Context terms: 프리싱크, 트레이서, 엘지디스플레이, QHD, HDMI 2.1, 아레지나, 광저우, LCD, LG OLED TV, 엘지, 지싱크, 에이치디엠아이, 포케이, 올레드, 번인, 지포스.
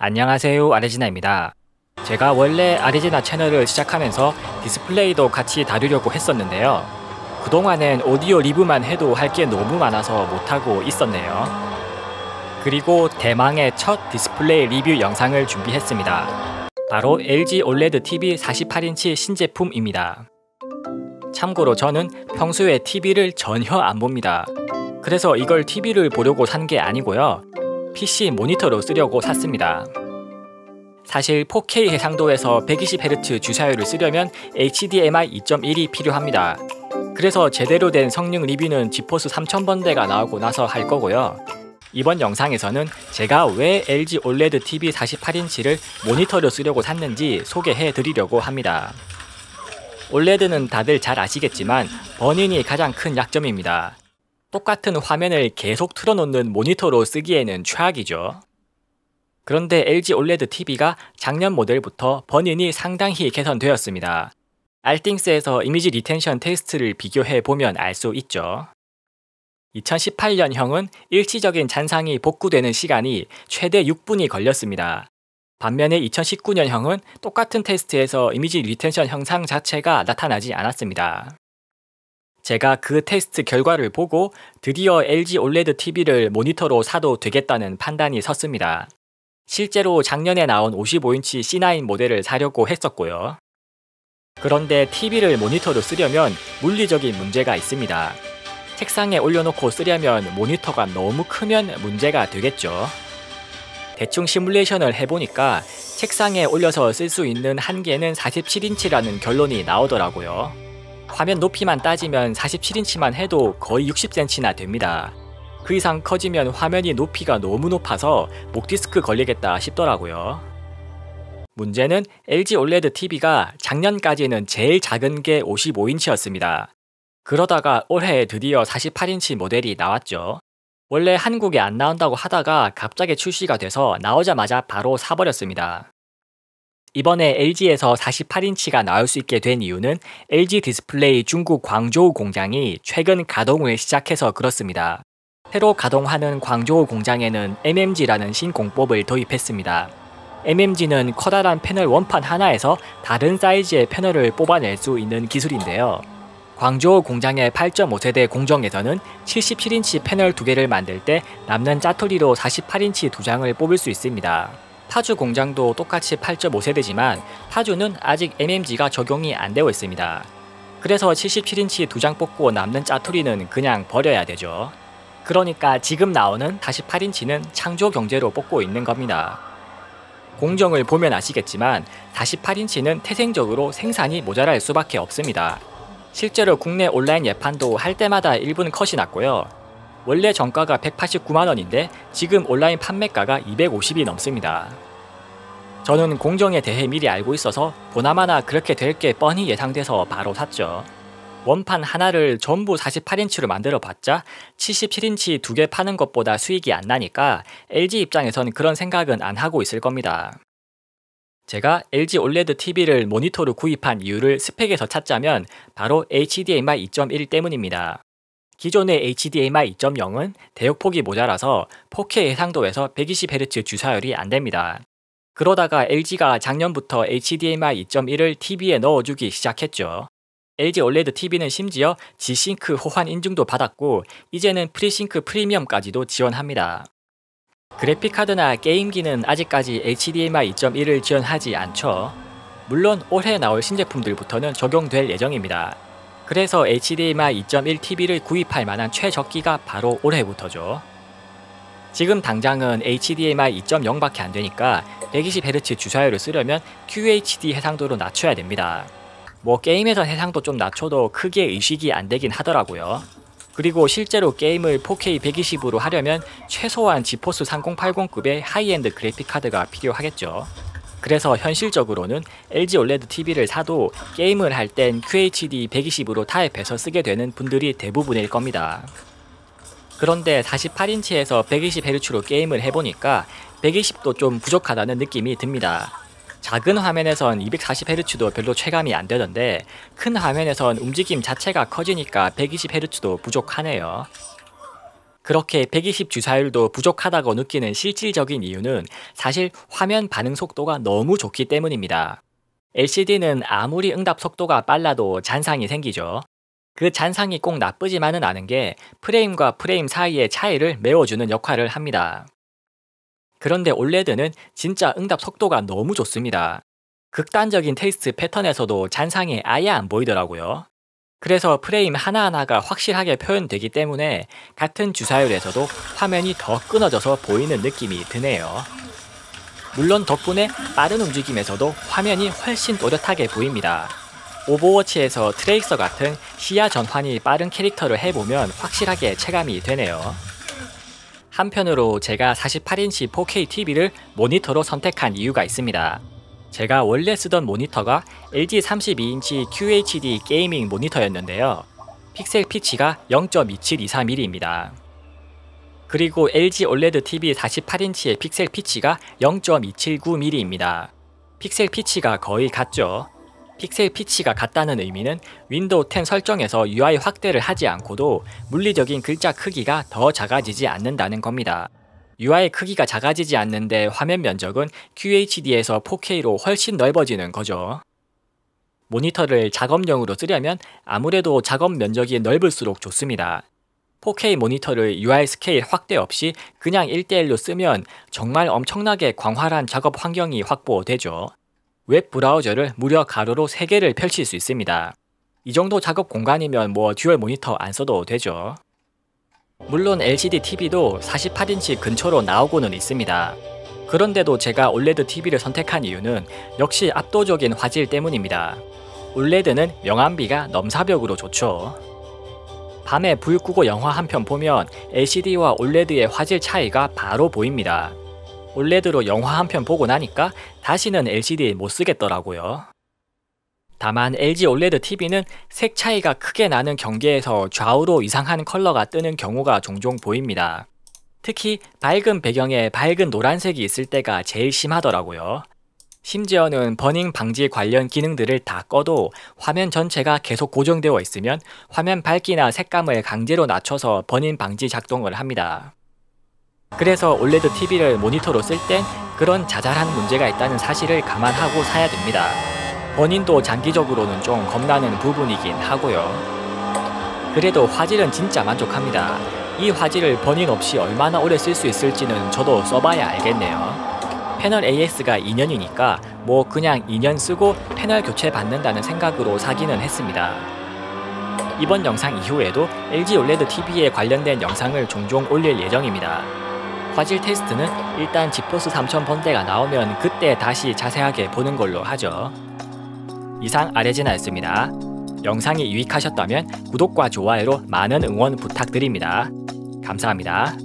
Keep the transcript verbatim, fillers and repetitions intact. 안녕하세요, 아레지나입니다. 제가 원래 아레지나 채널을 시작하면서 디스플레이도 같이 다루려고 했었는데요. 그동안엔 오디오 리뷰만 해도 할 게 너무 많아서 못하고 있었네요. 그리고 대망의 첫 디스플레이 리뷰 영상을 준비했습니다. 바로 엘지 올레드 티비 사십팔 인치 신제품입니다. 참고로 저는 평소에 티비를 전혀 안 봅니다. 그래서 이걸 티비를 보려고 산 게 아니고요. 피씨 모니터로 쓰려고 샀습니다. 사실 포케이 해상도에서 백이십 헤르츠 주사율을 쓰려면 에이치디엠아이 이 점 일이 필요합니다. 그래서 제대로 된 성능 리뷰는 지포스 삼천 번대가 나오고 나서 할 거고요. 이번 영상에서는 제가 왜 엘지 올레드 티비 사십팔 인치를 모니터로 쓰려고 샀는지 소개해 드리려고 합니다. 올레드는 다들 잘 아시겠지만 버닝이 가장 큰 약점입니다. 똑같은 화면을 계속 틀어놓는 모니터로 쓰기에는 최악이죠. 그런데 엘지 올레드 티비가 작년 모델부터 버닝이 상당히 개선되었습니다. 알띵스에서 이미지 리텐션 테스트를 비교해보면 알 수 있죠. 이천십팔 년형은 일시적인 잔상이 복구되는 시간이 최대 육 분이 걸렸습니다. 반면에 이천십구 년형은 똑같은 테스트에서 이미지 리텐션 현상 자체가 나타나지 않았습니다. 제가 그 테스트 결과를 보고 드디어 엘지 올레드 티비를 모니터로 사도 되겠다는 판단이 섰습니다. 실제로 작년에 나온 오십오 인치 씨 나인 모델을 사려고 했었고요. 그런데 티비를 모니터로 쓰려면 물리적인 문제가 있습니다. 책상에 올려놓고 쓰려면 모니터가 너무 크면 문제가 되겠죠. 대충 시뮬레이션을 해보니까 책상에 올려서 쓸 수 있는 한계는 사십칠 인치라는 결론이 나오더라고요. 화면 높이만 따지면 사십칠 인치만 해도 거의 육십 센티미터나 됩니다. 그 이상 커지면 화면이 높이가 너무 높아서 목디스크 걸리겠다 싶더라고요. 문제는 엘지 올레드 티비가 작년까지는 제일 작은 게 오십오 인치였습니다. 그러다가 올해 드디어 사십팔 인치 모델이 나왔죠. 원래 한국에 안 나온다고 하다가 갑자기 출시가 돼서 나오자마자 바로 사버렸습니다. 이번에 엘지에서 사십팔 인치가 나올 수 있게 된 이유는 엘지디스플레이 중국 광저우 공장이 최근 가동을 시작해서 그렇습니다. 새로 가동하는 광저우 공장에는 엠엠지라는 신공법을 도입했습니다. 엠엠지는 커다란 패널 원판 하나에서 다른 사이즈의 패널을 뽑아낼 수 있는 기술인데요. 광저우 공장의 팔 점 오 세대 공정에서는 칠십칠 인치 패널 두 개를 만들 때 남는 짜투리로 사십팔 인치 두 장을 뽑을 수 있습니다. 파주 공장도 똑같이 팔 점 오 세대지만 파주는 아직 엠엠지가 적용이 안 되어 있습니다. 그래서 칠십칠 인치 두 장 뽑고 남는 짜투리는 그냥 버려야 되죠. 그러니까 지금 나오는 사십팔 인치는 창조 경제로 뽑고 있는 겁니다. 공정을 보면 아시겠지만 사십팔 인치는 태생적으로 생산이 모자랄 수밖에 없습니다. 실제로 국내 온라인 예판도 할 때마다 일본 컷이 났고요. 원래 정가가 백팔십구만 원인데 지금 온라인 판매가가 이백오십이 넘습니다. 저는 공정에 대해 미리 알고 있어서 보나마나 그렇게 될 게 뻔히 예상돼서 바로 샀죠. 원판 하나를 전부 사십팔 인치로 만들어봤자 칠십칠 인치 두 개 파는 것보다 수익이 안 나니까 엘지 입장에선 그런 생각은 안 하고 있을 겁니다. 제가 엘지 올레드 티비를 모니터로 구입한 이유를 스펙에서 찾자면 바로 에이치디엠아이 이 점 일 때문입니다. 기존의 에이치디엠아이 이 점 영은 대역폭이 모자라서 포케이 해상도에서 백이십 헤르츠 주사율이 안됩니다. 그러다가 엘지가 작년부터 에이치디엠아이 이 점 일을 티비에 넣어주기 시작했죠. 엘지 올레드 티비는 심지어 지 싱크 호환 인증도 받았고 이제는 프리싱크 프리미엄까지도 지원합니다. 그래픽카드나 게임기는 아직까지 에이치디엠아이 이 점 일을 지원하지 않죠. 물론 올해 나올 신제품들부터는 적용될 예정입니다. 그래서 에이치디엠아이 이 점 일 티비를 구입할 만한 최저기가 바로 올해부터죠. 지금 당장은 에이치디엠아이 이 점 영밖에 안되니까 백이십 헤르츠 주사율을 쓰려면 큐에이치디 해상도로 낮춰야 됩니다. 뭐 게임에선 해상도 좀 낮춰도 크게 의식이 안되긴 하더라고요. 그리고 실제로 게임을 포케이 백이십으로 하려면 최소한 지포스 삼공팔공급의 하이엔드 그래픽카드가 필요하겠죠. 그래서 현실적으로는 엘지 올레드 티비를 사도 게임을 할 땐 큐에이치디 백이십으로 타입해서 쓰게 되는 분들이 대부분일 겁니다. 그런데 사십팔 인치에서 백이십 헤르츠로 게임을 해보니까 백이십도 좀 부족하다는 느낌이 듭니다. 작은 화면에선 이백사십 헤르츠도 별로 체감이 안 되던데 큰 화면에선 움직임 자체가 커지니까 백이십 헤르츠도 부족하네요. 그렇게 백이십 주사율도 부족하다고 느끼는 실질적인 이유는 사실 화면 반응 속도가 너무 좋기 때문입니다. 엘시디는 아무리 응답 속도가 빨라도 잔상이 생기죠. 그 잔상이 꼭 나쁘지만은 않은 게 프레임과 프레임 사이의 차이를 메워주는 역할을 합니다. 그런데 올레드는 진짜 응답 속도가 너무 좋습니다. 극단적인 테이스트 패턴에서도 잔상이 아예 안 보이더라고요. 그래서 프레임 하나하나가 확실하게 표현되기 때문에 같은 주사율에서도 화면이 더 끊어져서 보이는 느낌이 드네요. 물론 덕분에 빠른 움직임에서도 화면이 훨씬 또렷하게 보입니다. 오버워치에서 트레이서 같은 시야 전환이 빠른 캐릭터를 해보면 확실하게 체감이 되네요. 한편으로 제가 사십팔 인치 포케이 티비를 모니터로 선택한 이유가 있습니다. 제가 원래 쓰던 모니터가 엘지 삼십이 인치 큐에이치디 게이밍 모니터였는데요. 픽셀 피치가 영 점 이칠이삼 밀리미터입니다. 그리고 엘지 올레드 티비 사십팔 인치의 픽셀 피치가 영 점 이칠구 밀리미터입니다. 픽셀 피치가 거의 같죠. 픽셀 피치가 같다는 의미는 윈도우 텐 설정에서 유아이 확대를 하지 않고도 물리적인 글자 크기가 더 작아지지 않는다는 겁니다. 유아이 크기가 작아지지 않는데 화면 면적은 큐에이치디에서 포케이로 훨씬 넓어지는 거죠. 모니터를 작업용으로 쓰려면 아무래도 작업 면적이 넓을수록 좋습니다. 포케이 모니터를 유아이 스케일 확대 없이 그냥 일 대 일로 쓰면 정말 엄청나게 광활한 작업 환경이 확보되죠. 웹 브라우저를 무려 가로로 세 개를 펼칠 수 있습니다. 이 정도 작업 공간이면 뭐 듀얼 모니터 안 써도 되죠. 물론 엘시디 티비도 사십팔 인치 근처로 나오고는 있습니다. 그런데도 제가 올레드 티비를 선택한 이유는 역시 압도적인 화질 때문입니다. 올레드는 명암비가 넘사벽으로 좋죠. 밤에 불 끄고 영화 한 편 보면 엘시디와 올레드의 화질 차이가 바로 보입니다. 올레드로 영화 한 편 보고 나니까 다시는 엘시디 못 쓰겠더라고요. 다만 엘지 올레드 티비는 색 차이가 크게 나는 경계에서 좌우로 이상한 컬러가 뜨는 경우가 종종 보입니다. 특히 밝은 배경에 밝은 노란색이 있을 때가 제일 심하더라고요. 심지어는 버닝 방지 관련 기능들을 다 꺼도 화면 전체가 계속 고정되어 있으면 화면 밝기나 색감을 강제로 낮춰서 버닝 방지 작동을 합니다. 그래서 올레드 티비를 모니터로 쓸 땐 그런 자잘한 문제가 있다는 사실을 감안하고 사야 됩니다. 버닝도 장기적으로는 좀 겁나는 부분이긴 하고요. 그래도 화질은 진짜 만족합니다. 이 화질을 버닝 없이 얼마나 오래 쓸 수 있을지는 저도 써봐야 알겠네요. 패널 에이에스가 이 년이니까 뭐 그냥 이 년 쓰고 패널 교체 받는다는 생각으로 사기는 했습니다. 이번 영상 이후에도 엘지 올레드 티비에 관련된 영상을 종종 올릴 예정입니다. 화질 테스트는 일단 지포스 삼천 번대가 나오면 그때 다시 자세하게 보는 걸로 하죠. 이상 아레지나였습니다. 영상이 유익하셨다면 구독과 좋아요로 많은 응원 부탁드립니다. 감사합니다.